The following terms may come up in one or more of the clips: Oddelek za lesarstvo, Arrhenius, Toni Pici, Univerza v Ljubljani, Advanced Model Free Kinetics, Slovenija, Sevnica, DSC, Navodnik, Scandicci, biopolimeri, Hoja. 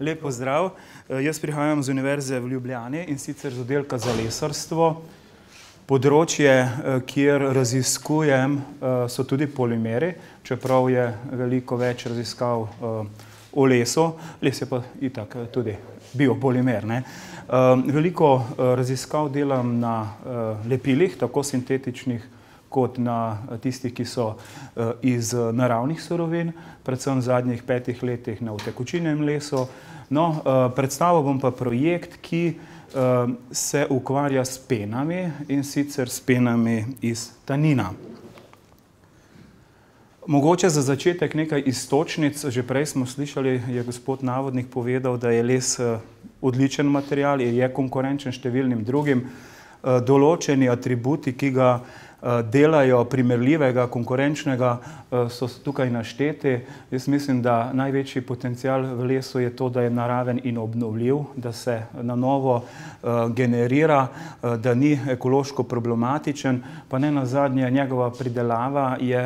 Lep pozdrav. Jaz prihajam z Univerze v Ljubljani in sicer z Oddelka za lesarstvo. Področje, kjer raziskujem, so tudi polimeri, čeprav je veliko več raziskav o lesu. Les je pa itak tudi biopolimer. Veliko raziskav delam na lepilih, tako sintetičnih kot na tistih, ki so iz naravnih surovin, predvsem v zadnjih 5 letih na utekočinjenem lesu. No, predstavil bom pa projekt, ki se ukvarja s penami, in sicer s penami iz tanina. Mogoče za začetek nekaj iztočnic, že prej smo slišali, je gospod Navodnik povedal, da je les odličen material, je konkurenčen številnim drugim. Določeni atributi, ki ga delajo primerljivega, konkurenčnega, so tukaj našteti. Jaz mislim, da največji potencial v lesu je to, da je naraven in obnovljiv, da se na novo generira, da ni ekološko problematičen, pa ne nazadnje njegova pridelava je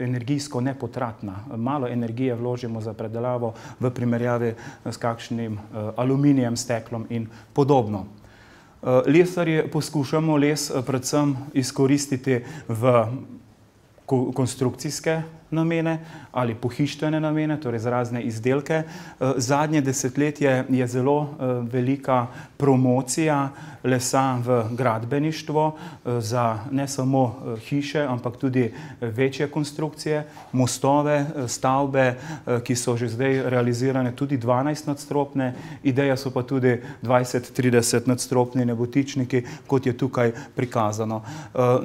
energijsko nepotratna. Malo energije vložimo za predelavo v primerjavi s kakšnim aluminijem, steklom in podobno. Lesarji poskušamo les predvsem izkoristiti v konstrukcijske namene ali pohištvene namene, torej za razne izdelke. Zadnje desetletje je zelo velika promocija lesa v gradbeništvo za ne samo hiše, ampak tudi večje konstrukcije, mostove, stavbe, ki so že zdaj realizirane tudi 12-nadstropne, ideja so pa tudi 20-30-nadstropni nebotičniki, kot je tukaj prikazano.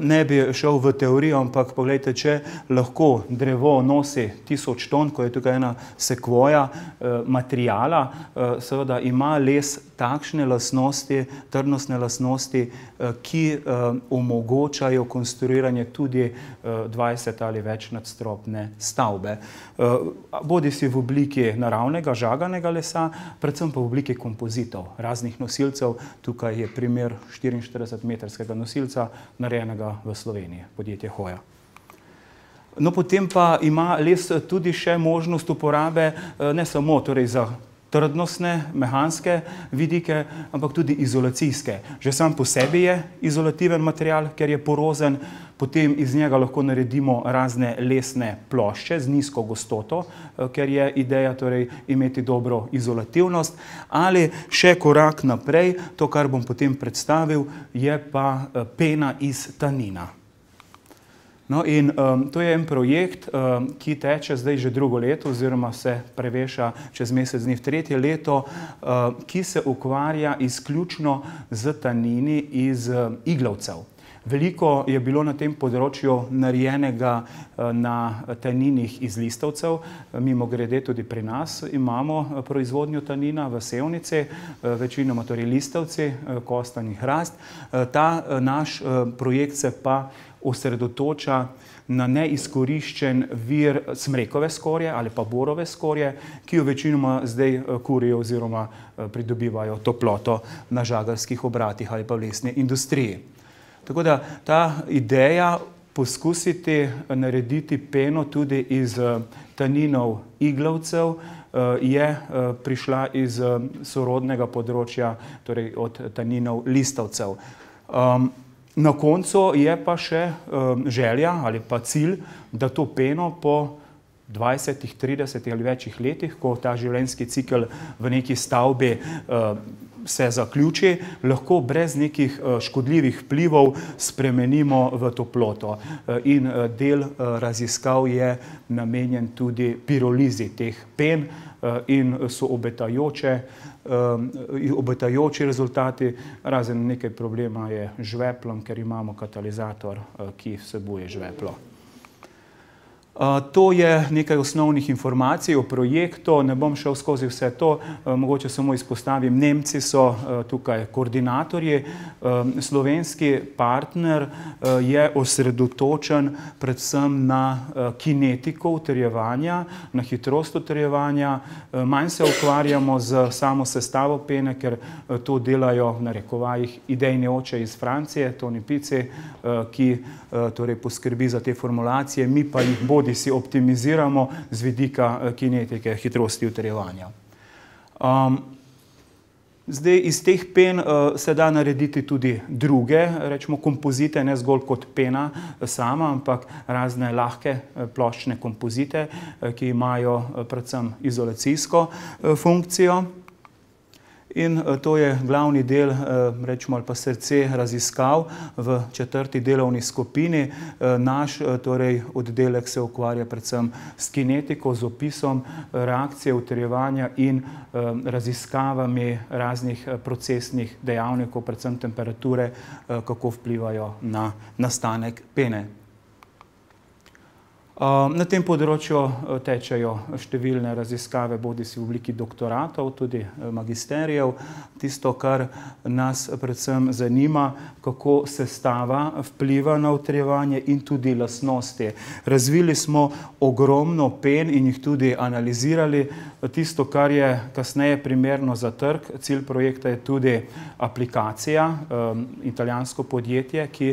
Ne bi šel v teorijo, ampak poglejte, če lahko drevo nosi 1000 ton, ko je tukaj ena sekvoja materijala, seveda ima les takšne lastnosti, trdnostne lastnosti, ki omogočajo konstruiranje tudi 20 ali več nadstropne stavbe. Bodi si v obliki naravnega, žaganega lesa, predvsem pa v obliki kompozitov, raznih nosilcev. Tukaj je primer 44-metrskega nosilca, narejenega v Sloveniji, podjetje Hoja. No, potem pa ima les tudi še možnost uporabe ne samo za trdnostne, mehanske vidike, ampak tudi izolacijske. Že sam po sebi je izolativen material, ker je porozen, potem iz njega lahko naredimo razne lesne plošče z nizko gostoto, ker je ideja imeti dobro izolativnost. Ali še korak naprej, to, kar bom potem predstavil, je pa pena iz tanina. No in to je en projekt, ki teče zdaj že drugo leto oziroma se preveša čez mesec dni v 3. leto, ki se ukvarja izključno z tanini iz iglavcev. Veliko je bilo na tem področju narejenega na taninih iz listavcev. Mimo grede tudi pri nas imamo proizvodnjo tanina v Sevnici, večinoma listavci, kostanj in hrast. Ta naš projekt se pa osredotoča na neizkoriščen vir smrekove skorje ali pa borove skorje, ki jo večinoma zdaj kurijo oziroma pridobivajo toploto na žagarskih obratih ali pa v lesni industriji. Tako da ta ideja poskusiti narediti peno tudi iz taninov iglavcev je prišla iz sorodnega področja, torej od taninov listavcev. Na koncu je pa še želja ali pa cilj, da to peno po 20, 30 ali večjih letih, ko ta življenjski cikel v neki stavbi se zaključi, lahko brez nekih škodljivih vplivov spremenimo v toploto. In del raziskav je namenjen tudi pirolizi teh pen in so obetajoči rezultati, razen nekaj problema je z žveplom, ker imamo katalizator, ki vsebuje žveplo. To je nekaj osnovnih informacij o projektu, ne bom šel skozi vse to, mogoče samo izpostavim, Nemci so tukaj koordinatorji, slovenski partner je osredotočen predvsem na kinetiko utrjevanja, na hitrost utrjevanja, manj se ukvarjamo z samo sestavo pene, ker to delajo v narekovajih idejni oče iz Francije, Toni Pici, ki poskrbi za te formulacije, mi pa jih bodimo si optimiziramo z vidika kinetike, hitrosti utrjevanja. Zdaj, iz teh pen se da narediti tudi druge, rečemo kompozite, ne zgolj kot pena sama, ampak razne lahke ploščne kompozite, ki imajo predvsem izolacijsko funkcijo. In to je glavni del, rečemo, ali pa srce raziskav v četrti delovni skupini. Naš torej oddelek se ukvarja predvsem s kinetiko, z opisom reakcije, utrjevanja in raziskavami raznih procesnih dejavnikov, predvsem temperature, kako vplivajo na nastanek pene. Na tem področju tečejo številne raziskave, bodisi v obliki doktoratov, tudi magisterijev. Tisto, kar nas predvsem zanima, kako sestava vpliva na utrjevanje in tudi lastnosti. Razvili smo ogromno pen in jih tudi analizirali. Tisto, kar je kasneje primerno za trg, cilj projekta je tudi aplikacija, italijansko podjetje, ki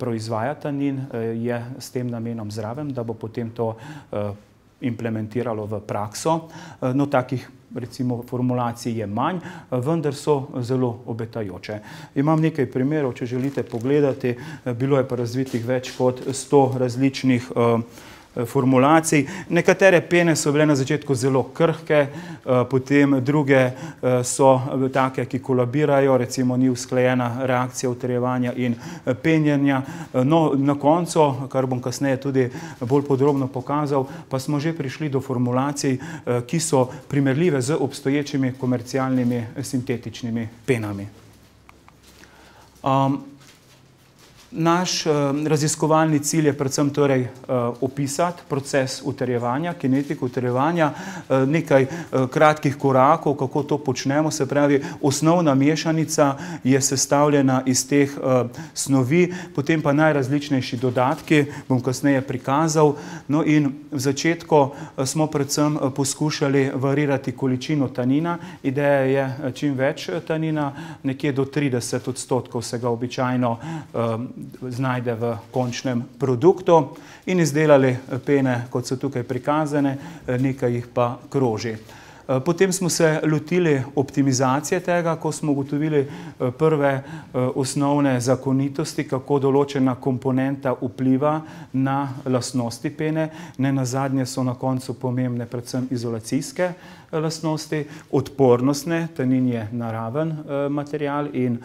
proizvaja tanin, je s tem namenom zraven, da bo potem to implementiralo v prakso. No, takih, recimo, formulacij je manj, vendar so zelo obetajoče. Imam nekaj primerov, če želite pogledati. Bilo je pa razvitih več kot 100 različnih formulacij. Nekatere pene so bile na začetku zelo krhke, potem druge so take, ki kolabirajo, recimo ni usklajena reakcija utrjevanja in penjenja. No, na koncu, kar bom kasneje tudi bolj podrobno pokazal, pa smo že prišli do formulacij, ki so primerljive z obstoječimi komercialnimi sintetičnimi penami. Naš raziskovalni cilj je predvsem torej opisati proces utrjevanja, kinetiko utrjevanja, nekaj kratkih korakov, kako to počnemo. Se pravi, osnovna mešanica je sestavljena iz teh snovi, potem pa najrazličnejši dodatki, bom kasneje prikazal. No in v začetku smo predvsem poskušali varirati količino tanina. Ideja je čim več tanina, nekje do 30% se ga običajno znajde v končnem produktu, in izdelali pene, kot so tukaj prikazane, nekaj jih pa kroži. Potem smo se lotili optimizacije tega, ko smo ugotovili prve osnovne zakonitosti, kako določena komponenta vpliva na lastnosti pene. Ne nazadnje so na koncu pomembne predvsem izolacijske lastnosti, odpornostne, tanin je naraven material in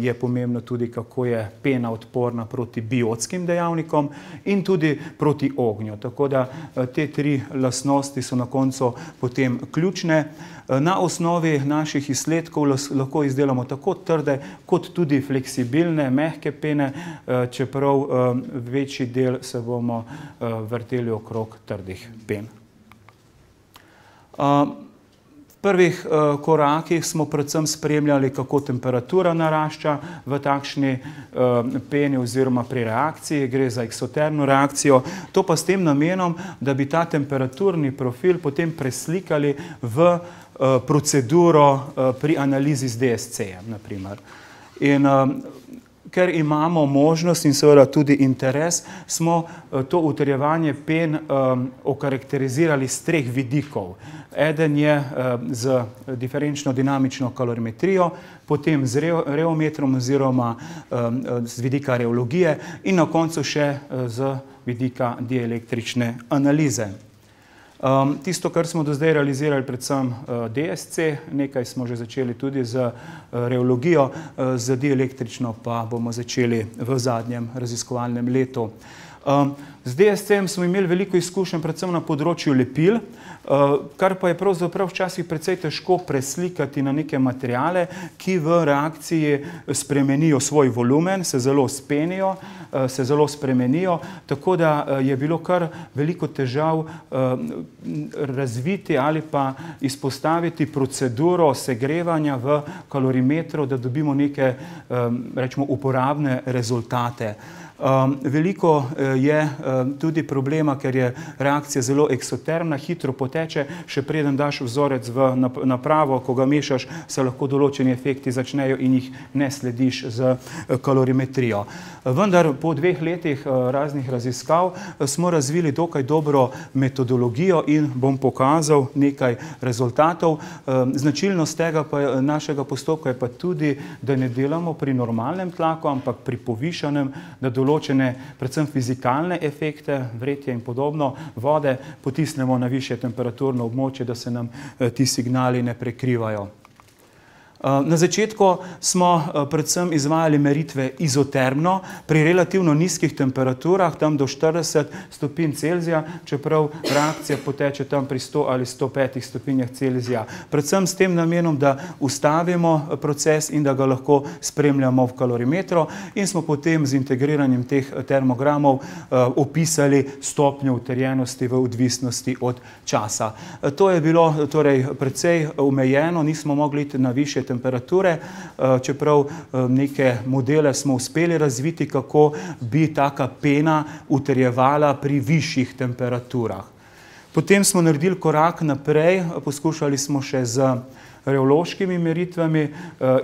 je pomembno tudi, kako je pena odporna proti biotskim dejavnikom in tudi proti ognju. Tako da te tri lastnosti so na koncu potem ključne. Na osnovi naših izsledkov lahko izdelamo tako trde kot tudi fleksibilne, mehke pene, čeprav večji del se bomo vrteli okrog trdih pen. V prvih korakih smo predvsem spremljali, kako temperatura narašča v takšni peni oziroma pri reakciji, gre za eksotermno reakcijo, to pa s tem namenom, da bi ta temperaturni profil potem preslikali v proceduro pri analizi z DSC-jem, naprimer. In ker imamo možnost in seveda tudi interes, smo to utrjevanje pen okarakterizirali z treh vidikov. Eden je z diferenčno dinamično kalorimetrijo, potem z reometrom oziroma z vidika reologije in na koncu še z vidika dielektrične analize. Tisto, kar smo do zdaj realizirali, predvsem DSC, nekaj smo že začeli tudi z reologijo, z dielektrično pa bomo začeli v zadnjem raziskovalnem letu. Z DSC-jem smo imeli veliko izkušenj predvsem na področju lepil, kar pa je pravzaprav včasih precej težko preslikati na neke materiale, ki v reakciji spremenijo svoj volumen, se zelo spenijo, se zelo spremenijo, tako da je bilo kar veliko težav razviti ali pa izpostaviti proceduro segrevanja v kalorimetru, da dobimo neke, rečemo, uporabne rezultate. Veliko je tudi problema, ker je reakcija zelo eksotermna, hitro poteče, še preden daš vzorec v napravo, ko ga mešaš, se lahko določeni efekti začnejo in jih ne slediš z kalorimetrijo. Vendar po 2 letih raznih raziskav smo razvili dokaj dobro metodologijo in bom pokazal nekaj rezultatov. Značilnost tega našega postopka je pa tudi, da ne delamo pri normalnem tlaku, ampak pri povišanem, da določene, predvsem fizikalne efekte, vretje in podobno, vode potisnemo na višje temperaturno območje, da se nam ti signali ne prekrivajo. Na začetku smo predvsem izvajali meritve izotermno, pri relativno nizkih temperaturah, tam do 40 stopinj Celzija, čeprav reakcija poteče tam pri 100 ali 105 stopinjah Celzija. Predvsem s tem namenom, da ustavimo proces in da ga lahko spremljamo v kalorimetru in smo potem z integriranjem teh termogramov opisali stopnjo utrjenosti v odvisnosti od časa. To je bilo torej precej omejeno, nismo mogli iti na višje temperature, čeprav neke modele smo uspeli razviti, kako bi taka pena utrjevala pri višjih temperaturah. Potem smo naredili korak naprej, poskušali smo še z reološkimi meritvami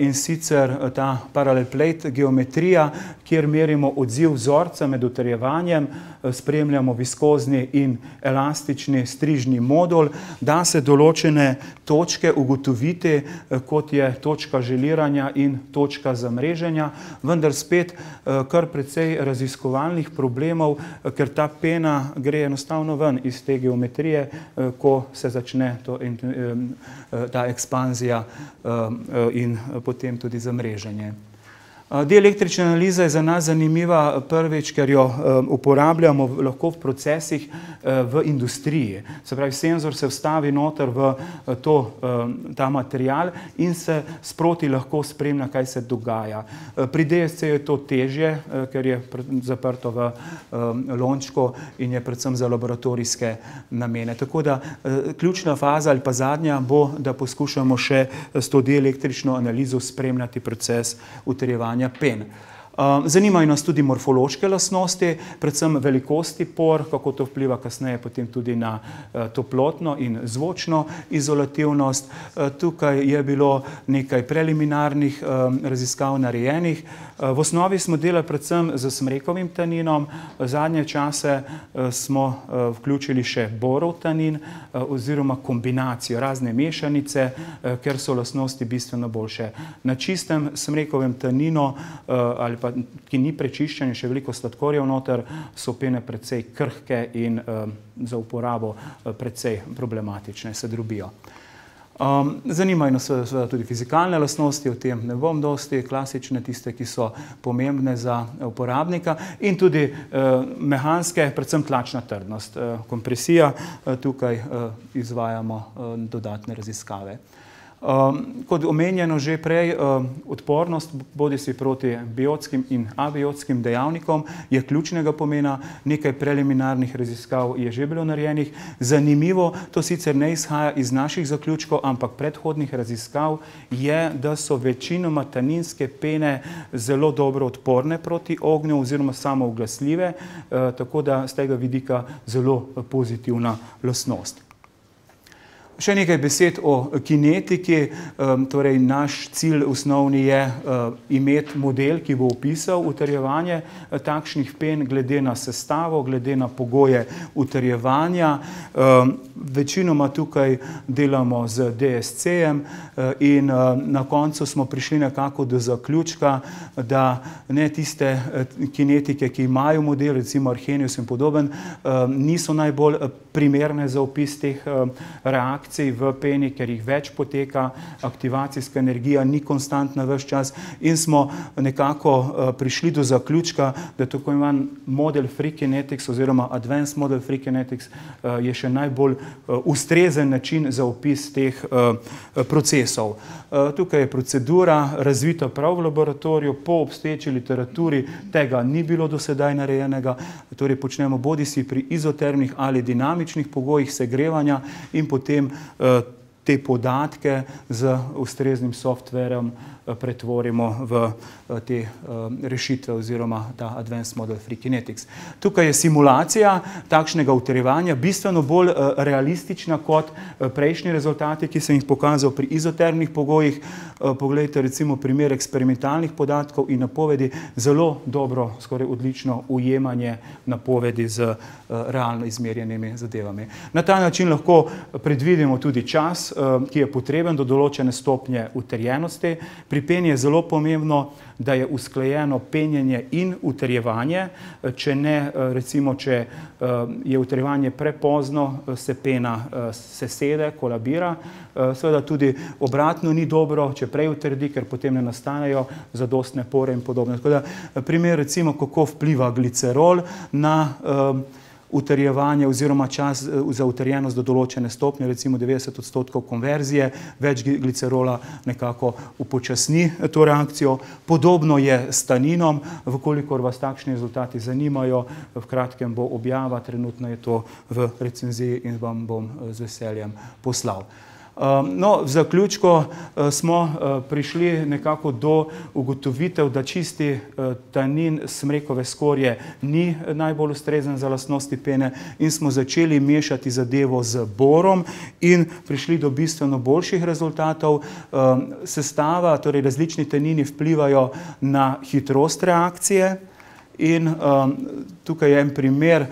in sicer ta parallel plate geometrija, kjer merimo odziv vzorca med utrjevanjem, spremljamo viskozni in elastični strižni modul, da se določene točke ugotoviti, kot je točka želiranja in točka zamreženja, vendar spet kar precej raziskovalnih problemov, ker ta pena gre enostavno ven iz te geometrije, ko se začne ta ekspanzija in potem tudi zamreženje. Dielektrična analiza je za nas zanimiva prvič, ker jo uporabljamo lahko v procesih v industriji. Se pravi, senzor se vstavi noter v ta material in se sproti lahko spremlja, kaj se dogaja. Pri DSC je to težje, ker je zaprto v lončku in je predvsem za laboratorijske namene. Tako da ključna faza ali pa zadnja bo, da poskušamo še s to dielektrično analizo spremljati proces utrjevanja pen. Zanimajo nas tudi morfološke lastnosti, predvsem velikosti por, kako to vpliva kasneje potem tudi na toplotno in zvočno izolativnost. Tukaj je bilo nekaj preliminarnih raziskav narejenih. V osnovi smo delali predvsem z smrekovim taninom, zadnje čase smo vključili še borov tanin oziroma kombinacijo razne mešanice, ker so lastnosti bistveno boljše. Na čistem smrekovem taninu ali pa, ki ni prečiščen, še veliko sladkorjev noter, so pene precej krhke in za uporabo precej problematične, se drobijo. Zanimajo nas seveda tudi fizikalne lastnosti, o tem ne bom dosti, klasične, tiste, ki so pomembne za uporabnika in tudi mehanske, predvsem tlačna trdnost, kompresija, tukaj izvajamo dodatne raziskave. Kot omenjeno že prej, odpornost bodisi proti biotskim in abiotskim dejavnikom je ključnega pomena, nekaj preliminarnih raziskav je že bilo narejenih. Zanimivo, to sicer ne izhaja iz naših zaključkov, ampak predhodnih raziskav je, da so večinoma taninske pene zelo dobro odporne proti ognju oziroma samouglasljive, tako da z tega vidika zelo pozitivna lastnost. Še nekaj besed o kinetiki, torej naš cilj osnovni je imeti model, ki bo opisal utrjevanje takšnih pen glede na sestavo, glede na pogoje utrjevanja. Večinoma tukaj delamo z DSC-jem in na koncu smo prišli nekako do zaključka, da ne tiste kinetike, ki imajo model, recimo Arrhenius in podoben, niso najbolj primerne za opis teh reakcij v peni, ker jih več poteka, aktivacijska energija ni konstantna ves čas in smo nekako prišli do zaključka, da tako imam model free kinetics oziroma advanced model free kinetics je še najbolj ustrezen način za opis teh procesov. Tukaj je procedura razvita prav v laboratoriju, po obstoječi literaturi tega ni bilo do sedaj narejenega, torej počnemo bodisi pri izotermnih ali dinamičnih pogojih segrevanja in potem te podatke z ustreznim softverem pretvorimo v te rešitve oziroma ta Advanced Model Free Kinetics. Tukaj je simulacija takšnega utrjevanja bistveno bolj realistična kot prejšnji rezultati, ki sem jih pokazal pri izotermnih pogojih. Poglejte recimo primer eksperimentalnih podatkov in napovedi, zelo dobro, skoraj odlično ujemanje napovedi z realno izmerjenimi zadevami. Na ta način lahko predvidimo tudi čas, ki je potreben do določene stopnje utrjenosti. Pri penju je zelo pomembno, da je usklajeno penjenje in utrjevanje. Če ne, recimo, če je utrjevanje prepozno, se pena sesede, kolabira. Seveda tudi obratno ni dobro, če prej utrdi, ker potem ne nastanejo zadostne pore in podobno. Tako da primer recimo, kako vpliva glicerol na utrjevanje oziroma čas za utrjenost do določene stopnje, recimo 90% konverzije, več glicerola nekako upočasni to reakcijo. Podobno je s taninom, vkolikor vas takšni rezultati zanimajo, v kratkem bo objava, trenutno je to v recenziji in vam bom z veseljem poslal. No, v zaključku smo prišli nekako do ugotovitev, da čisti tanin smrekove skorje ni najbolj ustrezen za lastnosti pene in smo začeli mešati zadevo z borom in prišli do bistveno boljših rezultatov. Sestava, torej različni tanini vplivajo na hitrost reakcije. In tukaj je en primer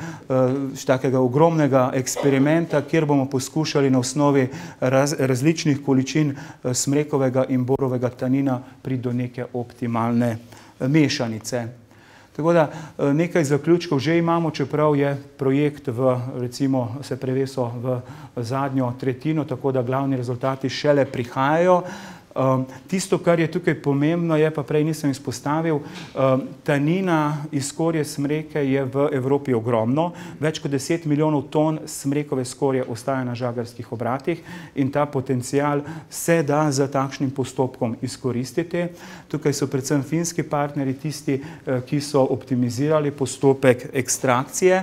takega ogromnega eksperimenta, kjer bomo poskušali na osnovi različnih količin smrekovega in borovega tanina priti do neke optimalne mešanice. Tako da nekaj zaključkov že imamo, čeprav je projekt recimo se prevesil v zadnjo tretjino, tako da glavni rezultati šele prihajajo. Tisto, kar je tukaj pomembno, je pa prej nisem izpostavil, tanina iz skorje smreke je v Evropi ogromno. Več kot 10 milijonov ton smrekove skorje ostaja na žagarskih obratih in ta potencial se da za takšnim postopkom izkoristiti. Tukaj so predvsem finski partneri tisti, ki so optimizirali postopek ekstrakcije.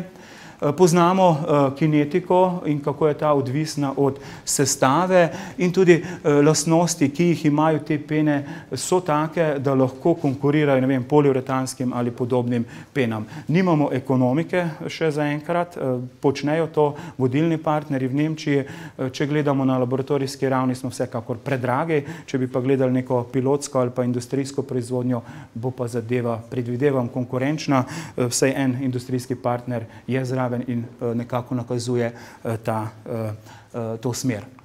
Poznamo kinetiko in kako je ta odvisna od sestave in tudi lastnosti, ki jih imajo te pene, so take, da lahko konkurirajo, ne vem, polivretanskih ali podobnim penam. Nimamo ekonomike še zaenkrat, počnejo to vodilni partneri v Nemčiji. Če gledamo na laboratorijski ravni, smo vsekakor predragi, če bi pa gledali neko pilotsko ali pa industrijsko proizvodnjo, bo pa zadeva, predvidevam, konkurenčna. Vsaj en industrijski partner je zraven in nekako nakazuje to smer.